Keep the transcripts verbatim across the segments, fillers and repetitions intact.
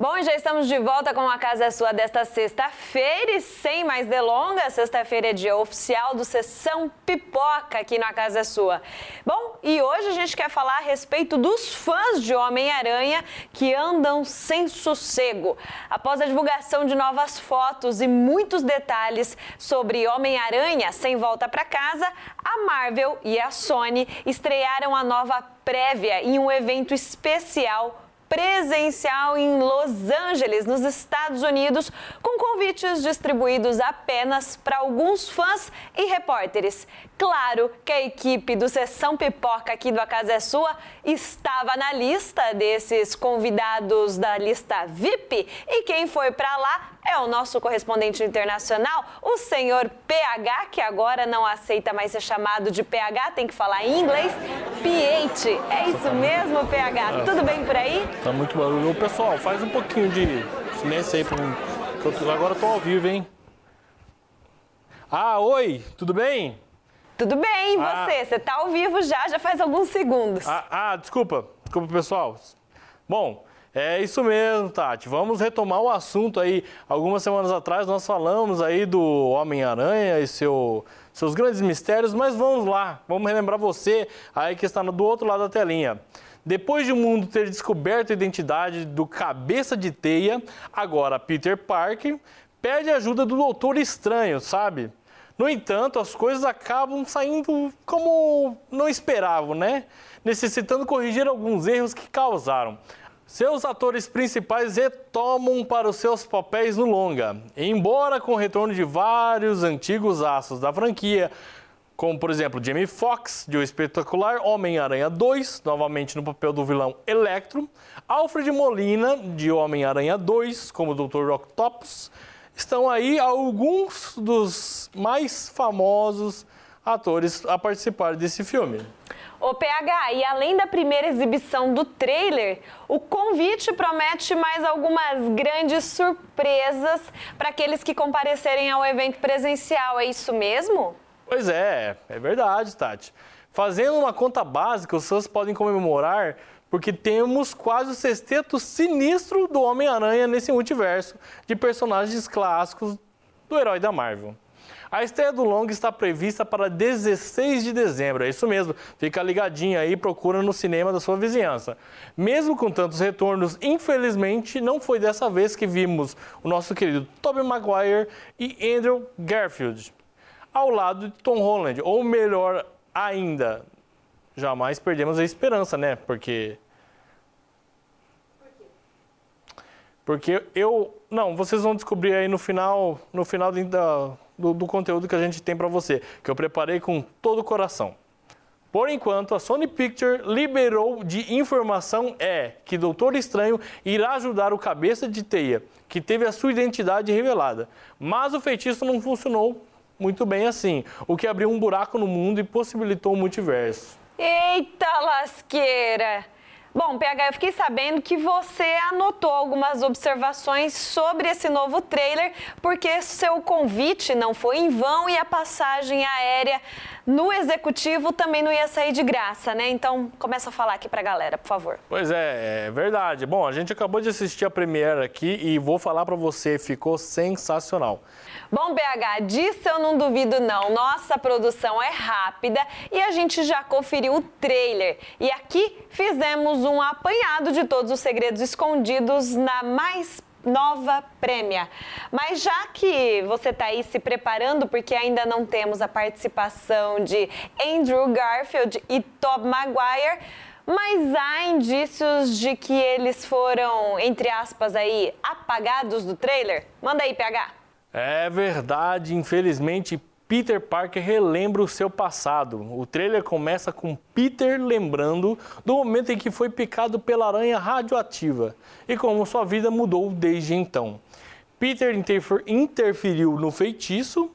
Bom, e já estamos de volta com A Casa é Sua desta sexta-feira e sem mais delongas, sexta-feira é dia oficial do Sessão Pipoca aqui na Casa é Sua. Bom, e hoje a gente quer falar a respeito dos fãs de Homem-Aranha que andam sem sossego. Após a divulgação de novas fotos e muitos detalhes sobre Homem-Aranha sem volta para casa, a Marvel e a Sony estrearam a nova prévia em um evento especial presencial em Los Angeles, nos Estados Unidos, com convites distribuídos apenas para alguns fãs e repórteres. Claro que a equipe do Sessão Pipoca aqui do A Casa é Sua estava na lista desses convidados da lista V I P e quem foi para lá é o nosso correspondente internacional, o senhor P H, que agora não aceita mais ser chamado de P H, tem que falar em inglês, Piet. É isso mesmo, P H? Tudo bem por aí? Tá muito barulho. Pessoal, faz um pouquinho de silêncio aí pra mim. Agora eu tô ao vivo, hein? Ah, oi, tudo bem? Tudo bem, e você? Ah, você tá ao vivo já, já faz alguns segundos. Ah, ah desculpa, desculpa, pessoal. Bom, é isso mesmo, Tati. Vamos retomar o assunto aí. Algumas semanas atrás nós falamos aí do Homem-Aranha e seu, seus grandes mistérios, mas vamos lá, vamos relembrar você aí que está do outro lado da telinha. Depois de o mundo ter descoberto a identidade do Cabeça de Teia, agora Peter Parker pede ajuda do Doutor Estranho, sabe? No entanto, as coisas acabam saindo como não esperavam, né? Necessitando corrigir alguns erros que causaram. Seus atores principais retomam para os seus papéis no longa. Embora com o retorno de vários antigos astros da franquia, como, por exemplo, Jamie Foxx, de O Espetacular, Homem-Aranha dois, novamente no papel do vilão Electro, Alfred Molina, de Homem-Aranha dois, como doutor Octopus, estão aí alguns dos mais famosos atores a participar desse filme. Ô P H, e além da primeira exibição do trailer, o convite promete mais algumas grandes surpresas para aqueles que comparecerem ao evento presencial, é isso mesmo? Pois é, é verdade, Tati. Fazendo uma conta básica, os fãs podem comemorar porque temos quase o sexteto sinistro do Homem-Aranha nesse multiverso de personagens clássicos do herói da Marvel. A estreia do longa está prevista para dezesseis de dezembro, é isso mesmo, fica ligadinho aí, procura no cinema da sua vizinhança. Mesmo com tantos retornos, infelizmente, não foi dessa vez que vimos o nosso querido Tobey Maguire e Andrew Garfield, ao lado de Tom Holland, ou melhor ainda, jamais perdemos a esperança, né, porque... Porque eu... Não, vocês vão descobrir aí no final, no final da... Do, do conteúdo que a gente tem para você, que eu preparei com todo o coração. Por enquanto, a Sony Pictures liberou de informação é que Doutor Estranho irá ajudar o Cabeça de Teia, que teve a sua identidade revelada. Mas o feitiço não funcionou muito bem assim, o que abriu um buraco no mundo e possibilitou o multiverso. Eita lasqueira! Bom, P H, eu fiquei sabendo que você anotou algumas observações sobre esse novo trailer, porque seu convite não foi em vão e a passagem aérea no executivo também não ia sair de graça, né? Então, começa a falar aqui pra galera, por favor. Pois é, é verdade. Bom, a gente acabou de assistir a premiere aqui e vou falar pra você, ficou sensacional. Bom, P H, disso eu não duvido não. Nossa produção é rápida e a gente já conferiu o trailer. E aqui fizemos um apanhado de todos os segredos escondidos na mais nova prêmia. Mas já que você está aí se preparando, porque ainda não temos a participação de Andrew Garfield e Tobey Maguire, mas há indícios de que eles foram, entre aspas, aí, apagados do trailer? Manda aí, P H. É verdade, infelizmente, Peter Parker relembra o seu passado. O trailer começa com Peter lembrando do momento em que foi picado pela aranha radioativa e como sua vida mudou desde então. Peter interferiu no feitiço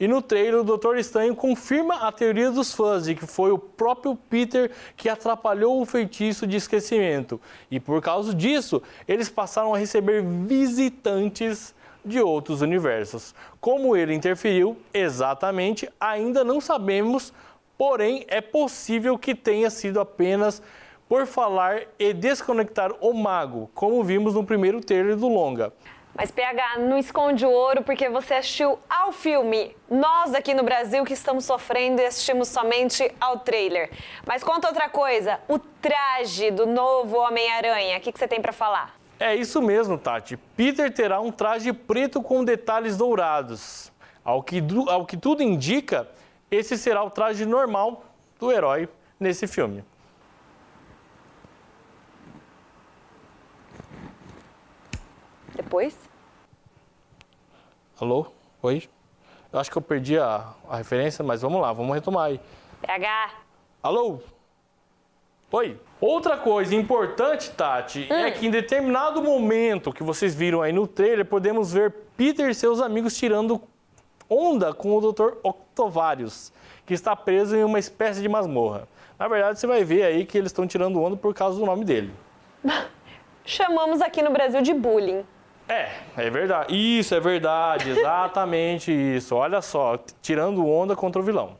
e no trailer o Doutor Estranho confirma a teoria dos fãs de que foi o próprio Peter que atrapalhou o feitiço de esquecimento. E por causa disso, eles passaram a receber visitantes de outros universos. Como ele interferiu exatamente, ainda não sabemos, porém é possível que tenha sido apenas por falar e desconectar o mago, como vimos no primeiro trailer do longa. Mas P H, não esconde o ouro porque você assistiu ao filme. Nós aqui no Brasil que estamos sofrendo e assistimos somente ao trailer. Mas conta outra coisa, o traje do novo Homem-Aranha, o que, que você tem para falar? É isso mesmo, Tati. Peter terá um traje preto com detalhes dourados. Ao que, ao que tudo indica, esse será o traje normal do herói nesse filme. Depois? Alô? Oi? Eu acho que eu perdi a, a referência, mas vamos lá, vamos retomar aí. P H! Alô? Oi? Outra coisa importante, Tati, hum. é que em determinado momento que vocês viram aí no trailer, podemos ver Peter e seus amigos tirando onda com o doutor Octovarius, que está preso em uma espécie de masmorra. Na verdade, você vai ver aí que eles estão tirando onda por causa do nome dele. Chamamos aqui no Brasil de bullying. É, é verdade. Isso, é verdade. Exatamente isso. Olha só, tirando onda contra o vilão.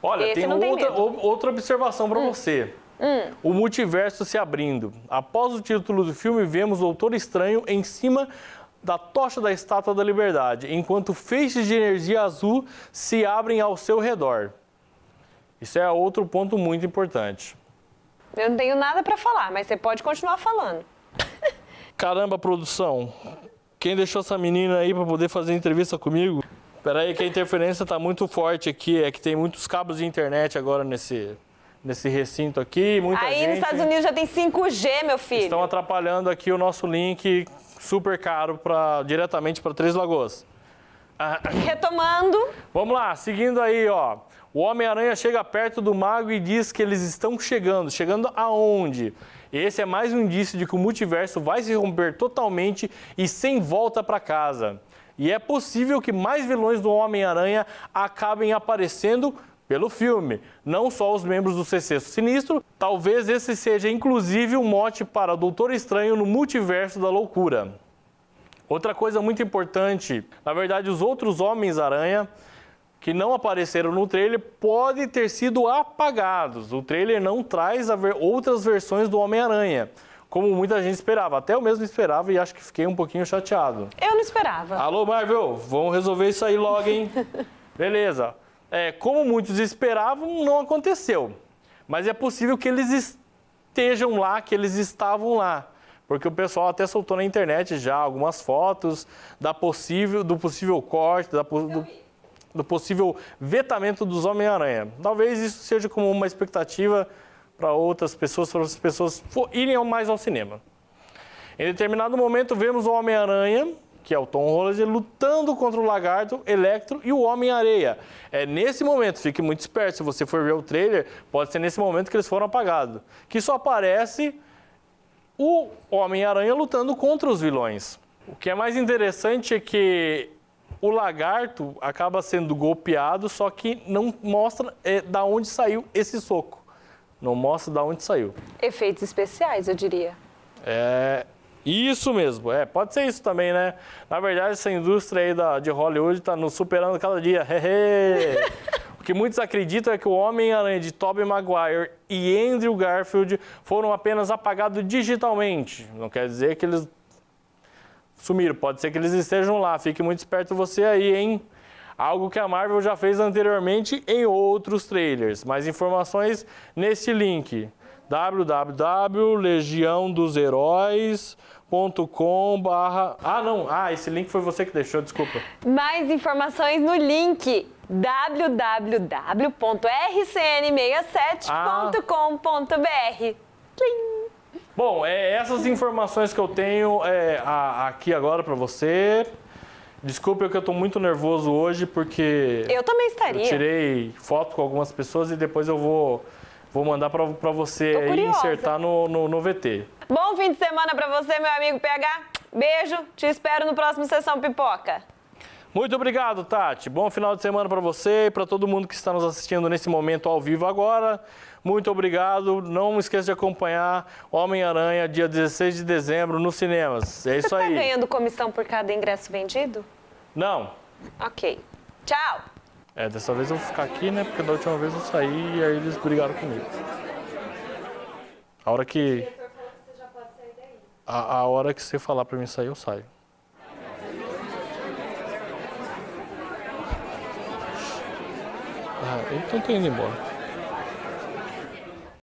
Olha, esse tem outra, tem o, outra observação para hum. você. Hum. O multiverso se abrindo. Após o título do filme, vemos Doutor Estranho em cima da tocha da Estátua da Liberdade, enquanto feixes de energia azul se abrem ao seu redor. Isso é outro ponto muito importante. Eu não tenho nada para falar, mas você pode continuar falando. Caramba, produção. Quem deixou essa menina aí para poder fazer entrevista comigo? Espera aí que a interferência tá muito forte aqui. É que tem muitos cabos de internet agora nesse, nesse recinto aqui. Muita aí gente nos Estados Unidos já tem cinco G, meu filho. Estão atrapalhando aqui o nosso link super caro pra, diretamente para Três Lagoas. Ah. Retomando. Vamos lá, seguindo aí, ó. O Homem-Aranha chega perto do mago e diz que eles estão chegando. Chegando aonde? Esse é mais um indício de que o multiverso vai se romper totalmente e sem volta para casa. E é possível que mais vilões do Homem-Aranha acabem aparecendo pelo filme. Não só os membros do Sexteto Sinistro, talvez esse seja inclusive o mote para Doutor Estranho no multiverso da loucura. Outra coisa muito importante, na verdade os outros Homens-Aranha que não apareceram no trailer, podem ter sido apagados. O trailer não traz a ver outras versões do Homem-Aranha, como muita gente esperava. Até eu mesmo esperava e acho que fiquei um pouquinho chateado. Eu não esperava. Alô, Marvel, vamos resolver isso aí logo, hein? Beleza. É, como muitos esperavam, não aconteceu. Mas é possível que eles estejam lá, que eles estavam lá. Porque o pessoal até soltou na internet já algumas fotos da possível, do possível corte, da do... do possível vetamento dos Homem-Aranha. Talvez isso seja como uma expectativa para outras pessoas, para as pessoas irem mais ao cinema. Em determinado momento, vemos o Homem-Aranha, que é o Tom Holland, lutando contra o Lagarto, Electro e o Homem-Areia. É nesse momento, fique muito esperto, se você for ver o trailer, pode ser nesse momento que eles foram apagados. Que só aparece o Homem-Aranha lutando contra os vilões. O que é mais interessante é que o Lagarto acaba sendo golpeado, só que não mostra é, da onde saiu esse soco. Não mostra da onde saiu. Efeitos especiais, eu diria. É, isso mesmo. É, pode ser isso também, né? Na verdade, essa indústria aí da, de Hollywood está nos superando cada dia. O que muitos acreditam é que o Homem-Aranha de Tobey Maguire e Andrew Garfield foram apenas apagados digitalmente. Não quer dizer que eles sumiram, pode ser que eles estejam lá, fique muito esperto você aí, hein? Algo que a Marvel já fez anteriormente em outros trailers. Mais informações nesse link, w w w ponto legião dos heróis ponto com barra... Ah, não, ah, esse link foi você que deixou, desculpa. Mais informações no link w w w ponto r c n sessenta e sete ponto com ponto b r. Bom, é, essas informações que eu tenho é, a, aqui agora para você. Desculpe, que eu estou muito nervoso hoje, porque... Eu também estaria. Eu tirei foto com algumas pessoas e depois eu vou, vou mandar para você aí insertar no, no, no V T. Bom fim de semana para você, meu amigo P H. Beijo, te espero no próximo Sessão Pipoca. Muito obrigado, Tati. Bom final de semana para você e para todo mundo que está nos assistindo nesse momento ao vivo agora. Muito obrigado. Não esqueça de acompanhar Homem-Aranha, dia dezesseis de dezembro, nos cinemas. É isso aí. Você está ganhando comissão por cada ingresso vendido? Não. Ok. Tchau. É, dessa vez eu vou ficar aqui, né? Porque da última vez eu saí e aí eles brigaram comigo. A hora que... A, a hora que você falar pra mim sair, eu saio. Ah, então tô indo embora.